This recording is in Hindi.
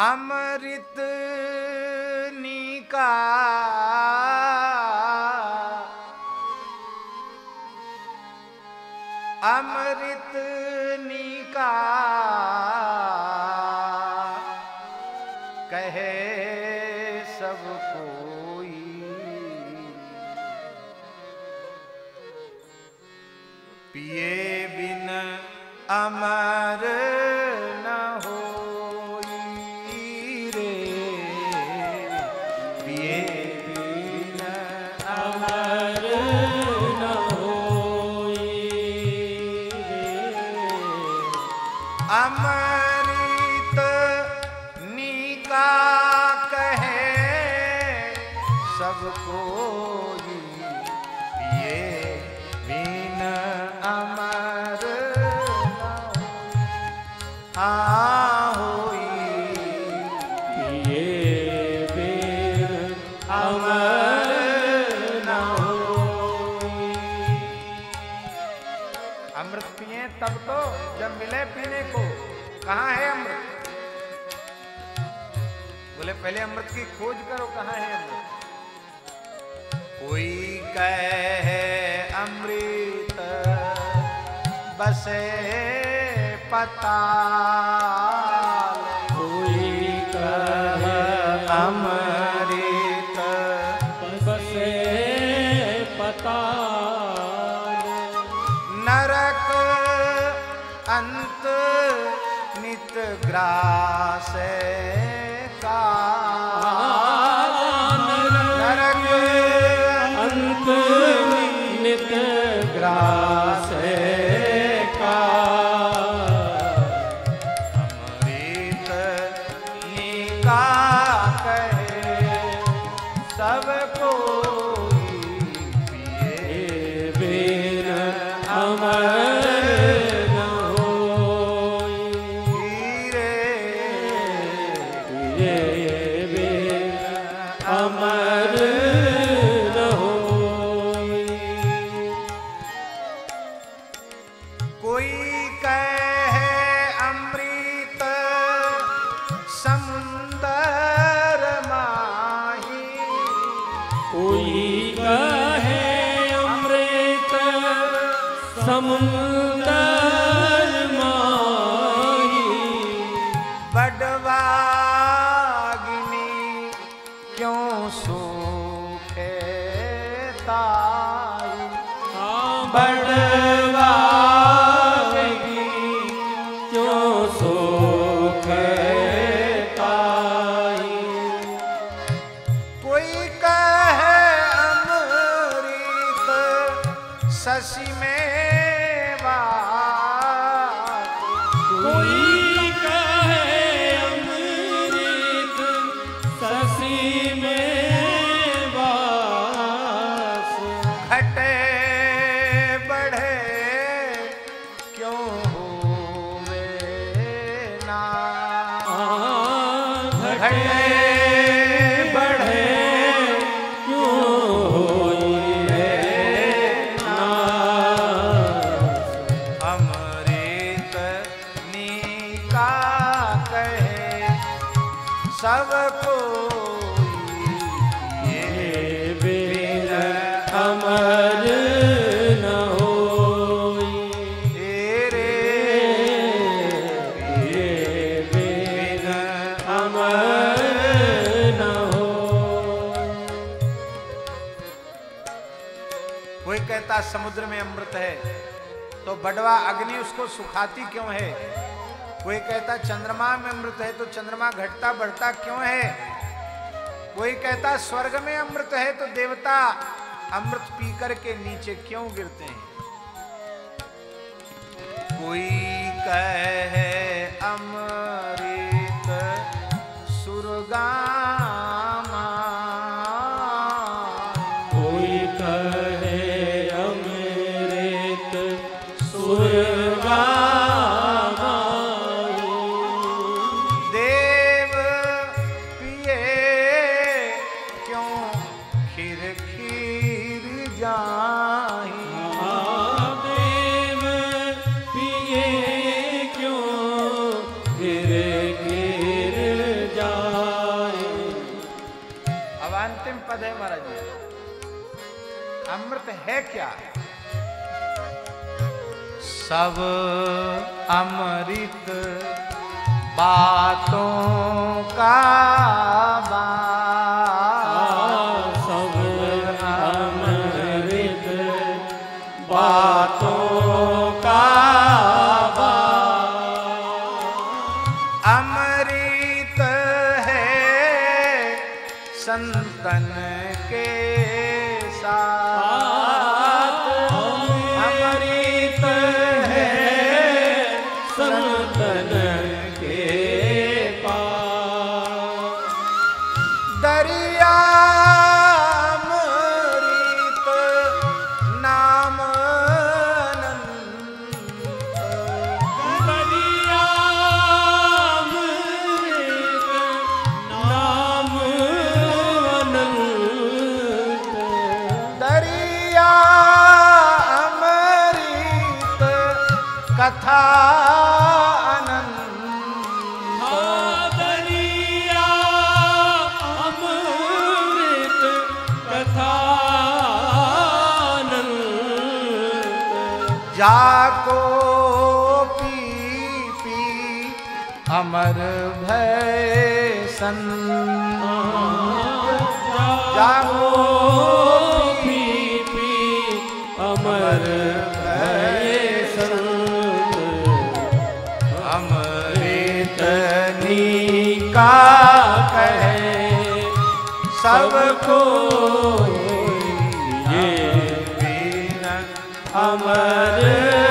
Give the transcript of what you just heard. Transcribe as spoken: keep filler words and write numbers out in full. अमृत नी का अमृत नी का कहे सब कोई पिए बिन अमर न होई रे, पिए बिन अमर न होई रे। अमृत नी का कहे सब कोई पिए बिन अमर आ होई, ये बिन अमर न होई। अमृत पिए तब तो जब मिले पीने को, कहाँ है अमृत? बोले पहले अमृत की खोज करो, कहाँ है अमृत? कोई कहे अमृत बसे पता, कोई कहे अमृत बसे पता। नरक अंत नित ग्रास का, नरक अंत नित ग्रास का। कोई कहे अमृत समुंदर माही, बड़वाग्नि क्यों सूखे ताई, बड़वाग्नि क्यों सूखे ताई। कोई शशि में बात, कोई कहे अमृत शशि में वास, घटे बढ़े क्यों होवे ना, घटे सब कोई ये बिन अमर न होई रे, ये बिन अमर न होई। कोई कहता समुद्र में अमृत है तो बड़वा अग्नि उसको सुखाती क्यों है? कोई कहता चंद्रमा में अमृत है तो चंद्रमा घटता बढ़ता क्यों है? कोई कहता स्वर्ग में अमृत है तो देवता अमृत पीकर के नीचे क्यों गिरते हैं? कोई कहे अमृत सुरगामा, कोई कहे अमृत सुरगामा, पद है महाराज जी। अमृत है क्या? सब अमृत बातों का संतन के साथ अमृत है संतन के पास। दरिया अमृत नाम कथा अनंत दरिया अमृत कथा अनंत। जाको पी पी अमर भय सन जाको पी पी अमर अमृत नी का कहे सबको ये बिन अमर।